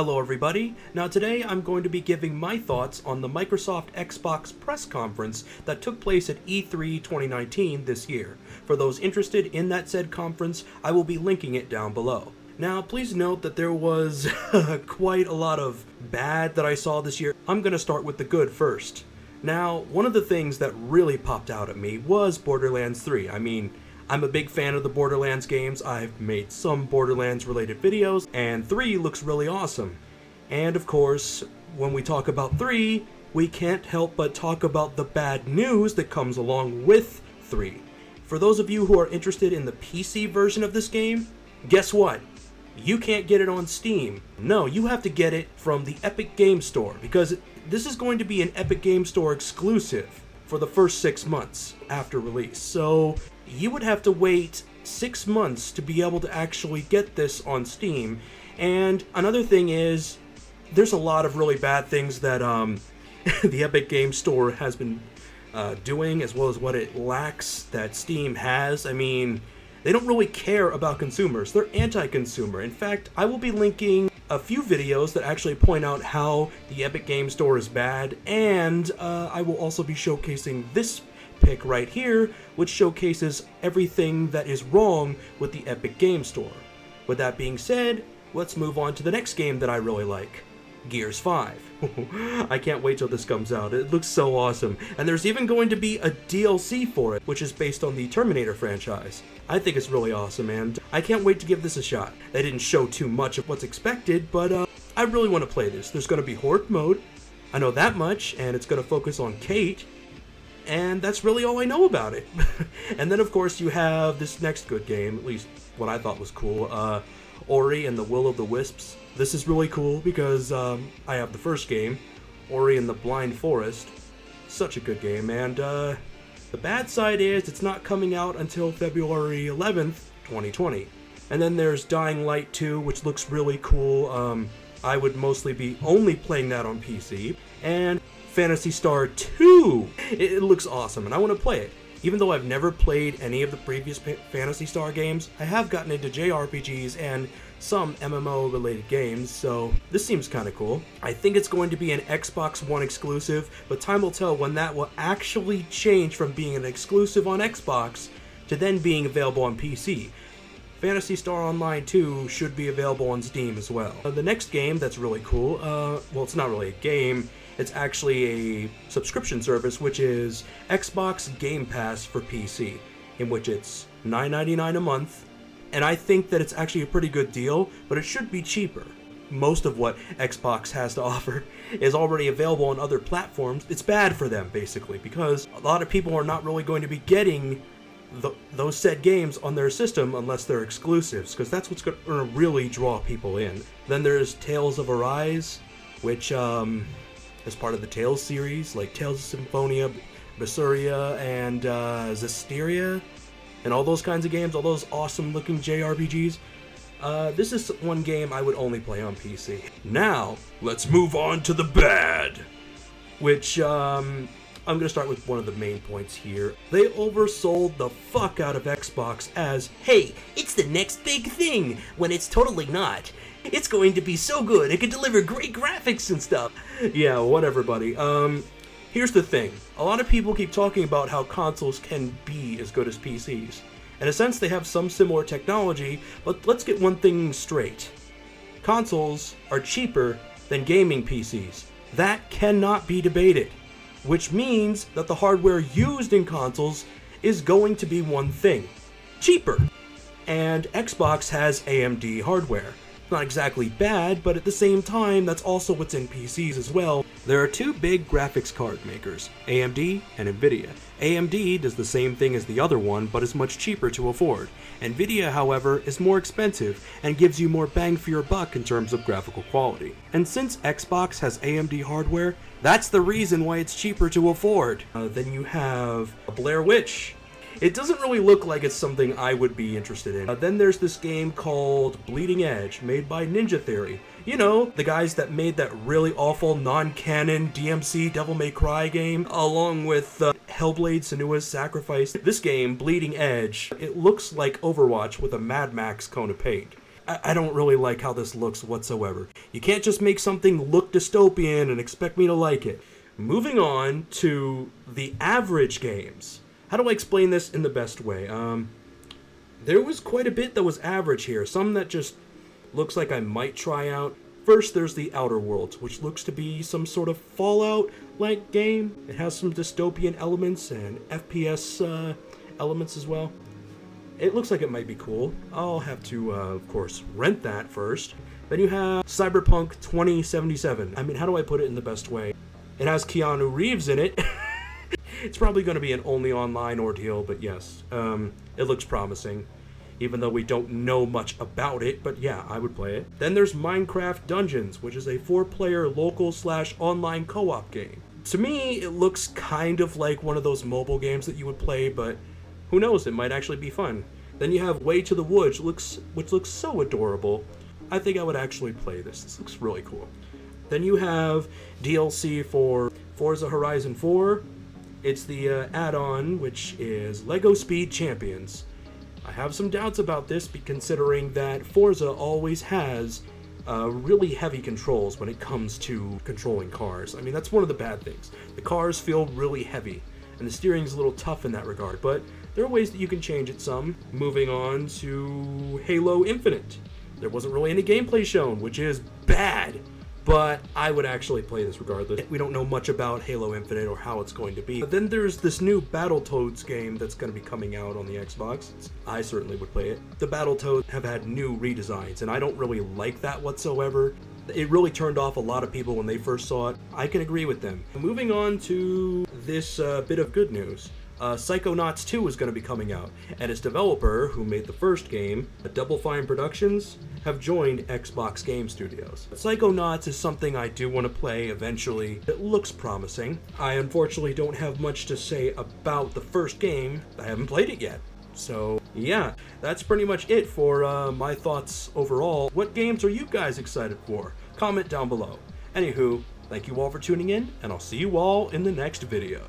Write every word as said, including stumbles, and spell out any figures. Hello everybody, now today I'm going to be giving my thoughts on the Microsoft Xbox press conference that took place at E three twenty nineteen this year. For those interested in that said conference, I will be linking it down below. Now please note that there was quite a lot of bad that I saw this year. I'm going to start with the good first. Now, one of the things that really popped out at me was Borderlands three. I mean, I'm a big fan of the Borderlands games. I've made some Borderlands related videos, and three looks really awesome. And of course, when we talk about three, we can't help but talk about the bad news that comes along with three. For those of you who are interested in the P C version of this game, guess what? You can't get it on Steam. No, you have to get it from the Epic Games Store, because this is going to be an Epic Games Store exclusive for the first six months after release. So you would have to wait six months to be able to actually get this on Steam. And another thing is, there's a lot of really bad things that um, the Epic Games Store has been uh, doing, as well as what it lacks that Steam has. I mean, they don't really care about consumers. They're anti-consumer. In fact, I will be linking a few videos that actually point out how the Epic Games Store is bad, and uh, I will also be showcasing this pick right here, which showcases everything that is wrong with the Epic Games Store. With that being said, let's move on to the next game that I really like, Gears five. I can't wait till this comes out. It looks so awesome, and there's even going to be a D L C for it, which is based on the Terminator franchise. I think it's really awesome, and I can't wait to give this a shot. They didn't show too much of what's expected, but uh, I really want to play this. There's going to be horde mode, I know that much, and it's going to focus on Kate. And that's really all I know about it. And then of course you have this next good game, at least what I thought was cool, uh, Ori and the Will of the Wisps. This is really cool because um, I have the first game, Ori and the Blind Forest. Such a good game, and uh, the bad side is it's not coming out until February eleventh, twenty twenty. And then there's Dying Light two, which looks really cool. Um, I would mostly be only playing that on P C. And Phantasy Star two! It looks awesome, and I want to play it. Even though I've never played any of the previous Phantasy Star games, I have gotten into J R P Gs and some M M O-related games, so this seems kind of cool. I think it's going to be an Xbox One exclusive, but time will tell when that will actually change from being an exclusive on Xbox to then being available on P C. Phantasy Star Online two should be available on Steam as well. Uh, the next game that's really cool, uh, well, it's not really a game, it's actually a subscription service, which is Xbox Game Pass for P C, in which it's nine ninety-nine a month, and I think that it's actually a pretty good deal, but it should be cheaper. Most of what Xbox has to offer is already available on other platforms. It's bad for them, basically, because a lot of people are not really going to be getting the, those said games on their system unless they're exclusives, because that's what's going to really draw people in. Then there's Tales of Arise, which, um... as part of the Tales series, like Tales of Symphonia, Berseria, and uh, Zestiria, and all those kinds of games, all those awesome-looking J R P Gs. Uh, this is one game I would only play on P C. Now, let's move on to the bad, which um, I'm going to start with one of the main points here. They oversold the fuck out of Xbox as, hey, it's the next big thing, when it's totally not. It's going to be so good, it can deliver great graphics and stuff. Yeah, whatever, buddy. Um, here's the thing. A lot of people keep talking about how consoles can be as good as P Cs. In a sense, they have some similar technology, but let's get one thing straight. Consoles are cheaper than gaming P Cs. That cannot be debated, which means that the hardware used in consoles is going to be one thing, cheaper. And Xbox has A M D hardware. Not exactly bad, but at the same time, that's also what's in P Cs as well. There are two big graphics card makers, A M D and NVIDIA. A M D does the same thing as the other one, but is much cheaper to afford. NVIDIA, however, is more expensive and gives you more bang for your buck in terms of graphical quality. And since Xbox has A M D hardware, that's the reason why it's cheaper to afford. Uh, then you have Blair Witch. It doesn't really look like it's something I would be interested in. Uh, then there's this game called Bleeding Edge, made by Ninja Theory. You know, the guys that made that really awful non-canon D M C Devil May Cry game, along with uh, Hellblade Senua's Sacrifice. This game, Bleeding Edge, it looks like Overwatch with a Mad Max cone of paint. I don't really like how this looks whatsoever. You can't just make something look dystopian and expect me to like it. Moving on to the average games. How do I explain this in the best way? Um, there was quite a bit that was average here. Some that just looks like I might try out. First, there's The Outer Worlds, which looks to be some sort of Fallout-like game. It has some dystopian elements and F P S uh, elements as well. It looks like it might be cool. I'll have to, uh, of course, rent that first. Then you have Cyberpunk twenty seventy-seven. I mean, how do I put it in the best way? It has Keanu Reeves in it. It's probably going to be an only online ordeal, but yes, um, it looks promising. Even though we don't know much about it, but yeah, I would play it. Then there's Minecraft Dungeons, which is a four-player local slash online co-op game. To me, it looks kind of like one of those mobile games that you would play, but who knows, it might actually be fun. Then you have Way to the Woods, looks, which looks so adorable. I think I would actually play this. This looks really cool. Then you have D L C for Forza Horizon four. It's the uh, add-on, which is LEGO Speed Champions. I have some doubts about this, considering that Forza always has uh, really heavy controls when it comes to controlling cars. I mean, that's one of the bad things. The cars feel really heavy, and the steering's a little tough in that regard, but there are ways that you can change it some. Moving on to Halo Infinite. There wasn't really any gameplay shown, which is bad, but I would actually play this regardless. We don't know much about Halo Infinite or how it's going to be. But then there's this new Battletoads game that's going to be coming out on the Xbox. I certainly would play it. The Battletoads have had new redesigns, and I don't really like that whatsoever. It really turned off a lot of people when they first saw it. I can agree with them. Moving on to this uh, bit of good news. Uh, Psychonauts two is going to be coming out, and its developer, who made the first game, Double Fine Productions, have joined Xbox Game Studios. Psychonauts is something I do want to play eventually. It looks promising. I unfortunately don't have much to say about the first game. I haven't played it yet. So yeah, that's pretty much it for uh, my thoughts overall. What games are you guys excited for? Comment down below. Anywho, thank you all for tuning in, and I'll see you all in the next video.